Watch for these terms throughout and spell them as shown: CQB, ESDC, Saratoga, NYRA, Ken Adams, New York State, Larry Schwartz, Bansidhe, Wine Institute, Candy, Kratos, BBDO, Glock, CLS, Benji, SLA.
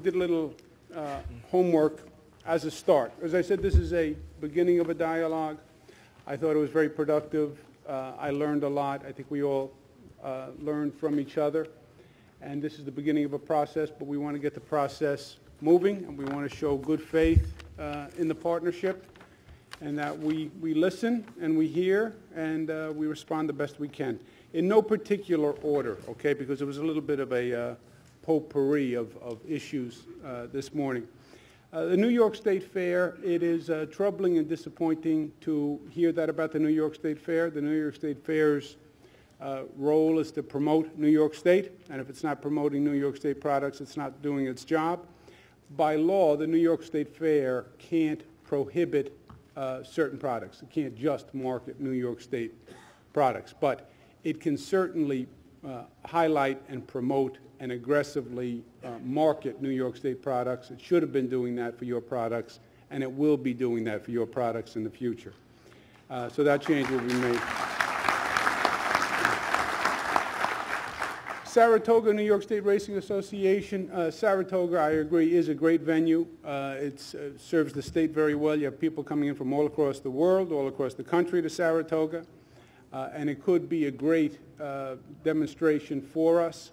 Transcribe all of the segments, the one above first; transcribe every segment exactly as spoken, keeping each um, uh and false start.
we did a little uh, homework as a start. As I said, this is a beginning of a dialogue. I thought it was very productive. Uh, I learned a lot. I think we all uh, learned from each other. And this is the beginning of a process, but we want to get the process moving, and we want to show good faith uh, in the partnership, and that we, we listen and we hear and uh, we respond the best we can. In no particular order, okay, because it was a little bit of a uh, potpourri of, of issues uh, this morning. Uh, the New York State Fair, it is uh, troubling and disappointing to hear that about the New York State Fair. The New York State Fair's uh, role is to promote New York State, and if it's not promoting New York State products, it's not doing its job. By law, the New York State Fair can't prohibit uh, certain products. It can't just market New York State products, but it can certainly uh, highlight and promote and aggressively uh, market New York State products. It should have been doing that for your products, and it will be doing that for your products in the future. Uh, so that change will be made. Saratoga New York State Racing Association. Uh, Saratoga, I agree, is a great venue. Uh, it uh, serves the state very well. You have people coming in from all across the world, all across the country to Saratoga, uh, and it could be a great uh, demonstration for us.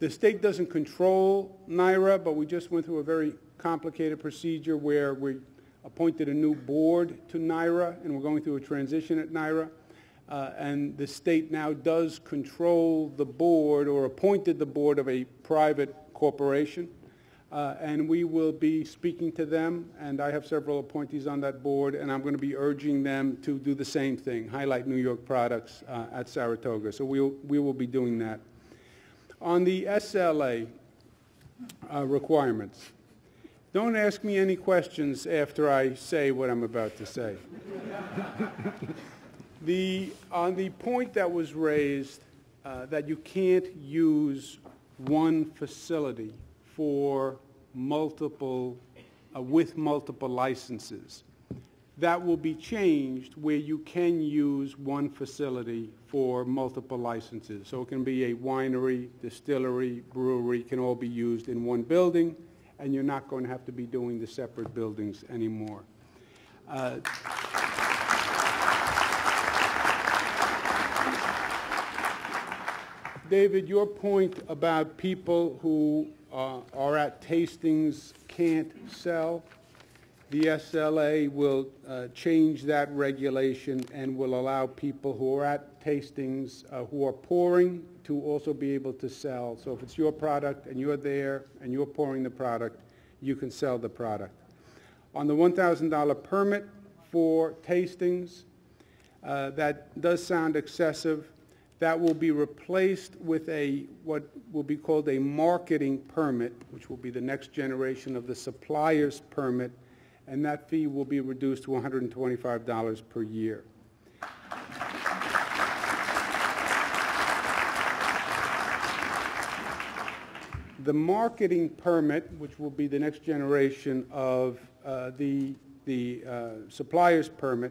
The state doesn't control NYRA, but we just went through a very complicated procedure where we appointed a new board to NYRA, and we're going through a transition at NYRA. Uh, and the state now does control the board, or appointed the board of a private corporation. Uh, and we will be speaking to them, and I have several appointees on that board, and I'm going to be urging them to do the same thing, highlight New York products uh, at Saratoga. So we'll, we will be doing that. On the S L A uh, requirements, don't ask me any questions after I say what I'm about to say. The, on the point that was raised uh, that you can't use one facility for multiple, uh, with multiple licenses, that will be changed where you can use one facility for multiple licenses. So it can be a winery, distillery, brewery, can all be used in one building, and you're not going to have to be doing the separate buildings anymore. Uh, David, your point about people who uh, are at tastings can't sell, the S L A will uh, change that regulation and will allow people who are at tastings uh, who are pouring to also be able to sell. So if it's your product and you're there and you're pouring the product, you can sell the product. On the one thousand dollar permit for tastings, uh, that does sound excessive. That will be replaced with a, what will be called a marketing permit, which will be the next generation of the supplier's permit, and that fee will be reduced to one hundred twenty-five dollars per year. The marketing permit, which will be the next generation of uh, the, the uh, supplier's permit,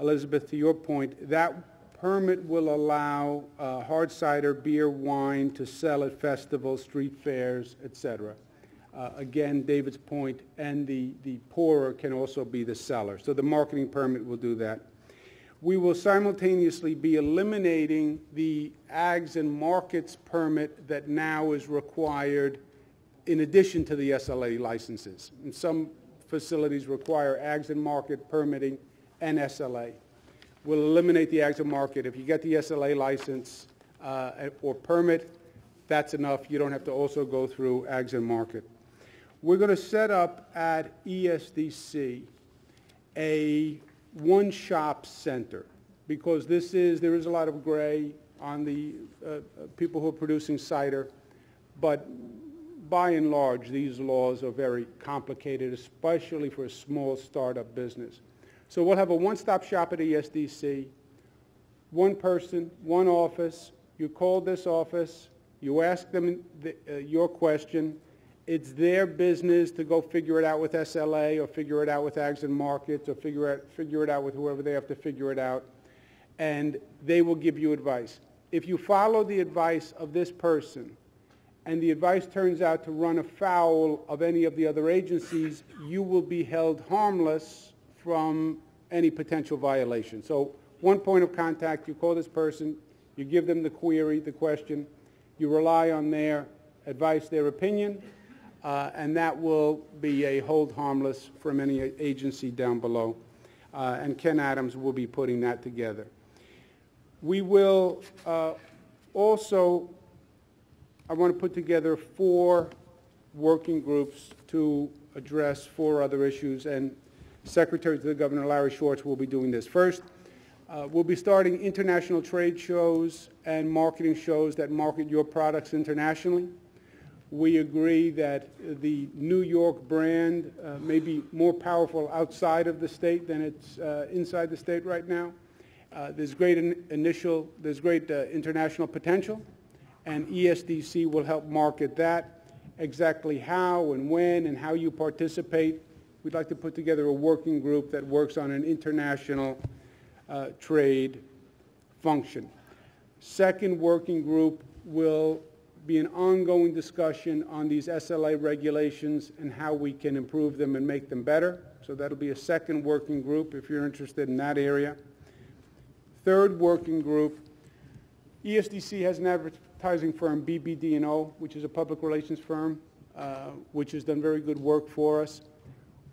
Elizabeth, to your point, that permit will allow uh, hard cider, beer, wine to sell at festivals, street fairs, et cetera. Uh, again, David's point, and the, the pourer can also be the seller. So the marketing permit will do that. We will simultaneously be eliminating the ags and markets permit that now is required in addition to the S L A licenses. And some facilities require ags and market permitting and S L A. We'll eliminate the ags and market. If you get the S L A license uh, or permit, that's enough. You don't have to also go through ags and market. We're going to set up at E S D C a one-shop center, because this is, there is a lot of gray on the uh, people who are producing cider, but by and large, these laws are very complicated, especially for a small startup business. So we'll have a one-stop shop at E S D C, one person, one office. You call this office, you ask them the, uh, your question. It's their business to go figure it out with S L A, or figure it out with ags and markets, or figure it, figure it out with whoever they have to figure it out, and they will give you advice. If you follow the advice of this person and the advice turns out to run afoul of any of the other agencies, you will be held harmless from any potential violation. So one point of contact, you call this person, you give them the query, the question, you rely on their advice, their opinion, uh, and that will be a hold harmless from any agency down below. Uh, and Ken Adams will be putting that together. We will uh, also, I want to put together four working groups to address four other issues, and Secretary to the Governor Larry Schwartz will be doing this. First, uh, we'll be starting international trade shows and marketing shows that market your products internationally. We agree that the New York brand uh, may be more powerful outside of the state than it's uh, inside the state right now. Uh, there's great in initial, there's great uh, international potential, and E S D C will help market that. Exactly how and when and how you participate, we'd like to put together a working group that works on an international uh, trade function. Second working group will be an ongoing discussion on these S L A regulations and how we can improve them and make them better. So that'll be a second working group if you're interested in that area. Third working group, E S D C has an advertising firm, B B D O, which is a public relations firm, uh, which has done very good work for us.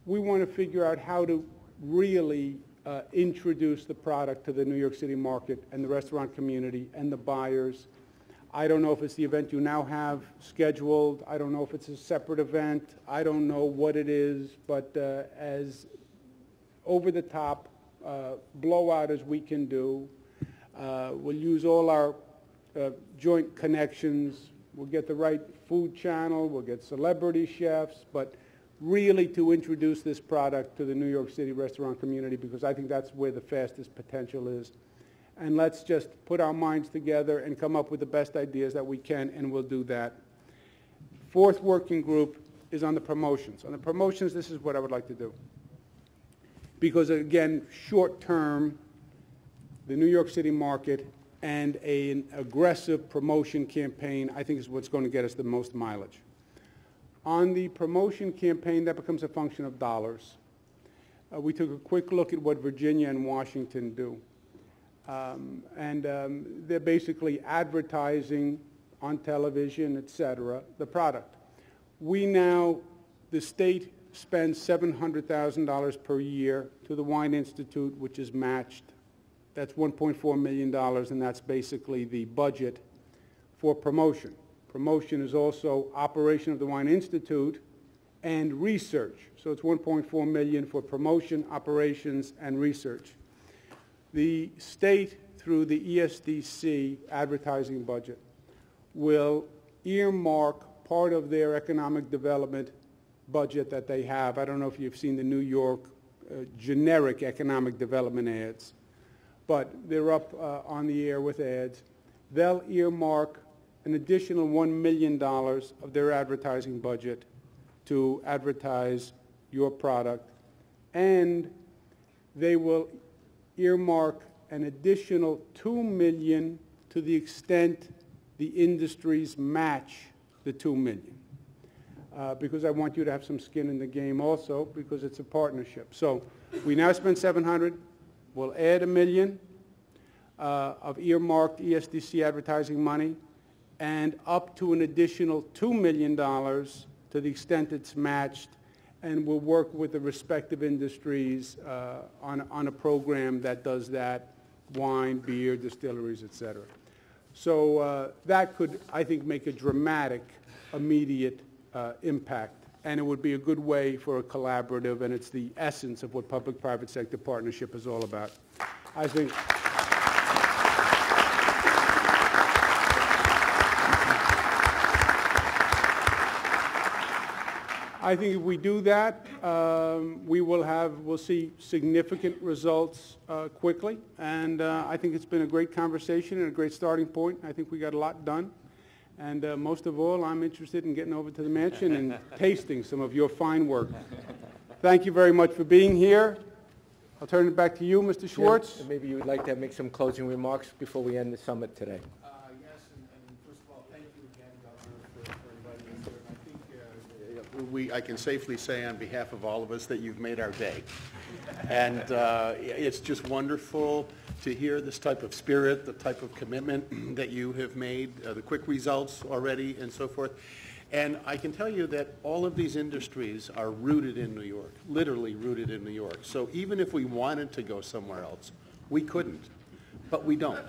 We want to figure out how to really uh, introduce the product to the New York City market and the restaurant community and the buyers. I don't know if it's the event you now have scheduled. I don't know if it's a separate event. I don't know what it is, but uh, as over-the-top uh, blowout as we can do, uh, we'll use all our uh, joint connections. We'll get the right food channel. We'll get celebrity chefs, but really to introduce this product to the New York City restaurant community, because I think that's where the fastest potential is. And let's just put our minds together and come up with the best ideas that we can, and we'll do that. Fourth working group is on the promotions. On the promotions, this is what I would like to do. Because again, short term, the New York City market and a, an aggressive promotion campaign, I think, is what's going to get us the most mileage. On the promotion campaign, that becomes a function of dollars. Uh, we took a quick look at what Virginia and Washington do. Um, and um, they're basically advertising on television, et cetera, the product. We now, the state spends seven hundred thousand dollars per year to the Wine Institute, which is matched. That's one point four million dollars, and that's basically the budget for promotion. Promotion is also operation of the Wine Institute and research. So it's one point four million dollars for promotion, operations, and research. The state, through the E S D C advertising budget, will earmark part of their economic development budget that they have. I don't know if you've seen the New York uh, generic economic development ads, but they're up uh, on the air with ads. They'll earmark an additional one million dollars of their advertising budget to advertise your product, and they will earmark an additional two million dollars to the extent the industries match the two million dollars. Uh, because I want you to have some skin in the game also, because it's a partnership. So we now spend seven hundred thousand dollars. We'll add a million uh, of earmarked E S D C advertising money, and up to an additional two million dollars to the extent it's matched, and we'll work with the respective industries uh, on, on a program that does that, wine, beer, distilleries, et cetera. So uh, that could, I think, make a dramatic, immediate uh, impact, and it would be a good way for a collaborative, and it's the essence of what public-private sector partnership is all about. I think. I think if we do that, um, we will have, we'll see significant results uh, quickly. And uh, I think it's been a great conversation and a great starting point. I think we got a lot done. And uh, most of all, I'm interested in getting over to the mansion and tasting some of your fine work. Thank you very much for being here. I'll turn it back to you, Mister Schwartz. Yeah, maybe you would like to make some closing remarks before we end the summit today. Uh, yes, and, and first of all, thank you again, Governor, for, for we, I can safely say on behalf of all of us that you've made our day. And uh, it's just wonderful to hear this type of spirit, the type of commitment that you have made, uh, the quick results already and so forth. And I can tell you that all of these industries are rooted in New York, literally rooted in New York. So even if we wanted to go somewhere else, we couldn't. But we don't.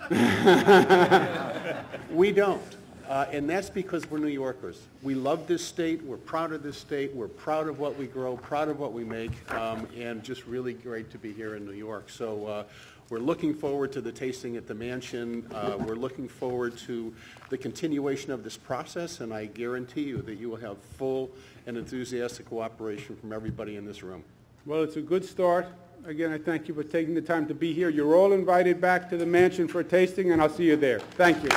We don't. Uh, and that's because we're New Yorkers. We love this state. We're proud of this state. We're proud of what we grow, proud of what we make, um, and just really great to be here in New York. So uh, we're looking forward to the tasting at the Mansion. Uh, we're looking forward to the continuation of this process, and I guarantee you that you will have full and enthusiastic cooperation from everybody in this room. Well, it's a good start. Again, I thank you for taking the time to be here. You're all invited back to the Mansion for a tasting, and I'll see you there. Thank you.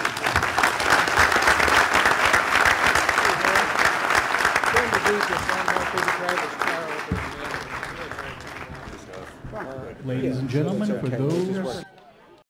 Ladies and gentlemen, for those...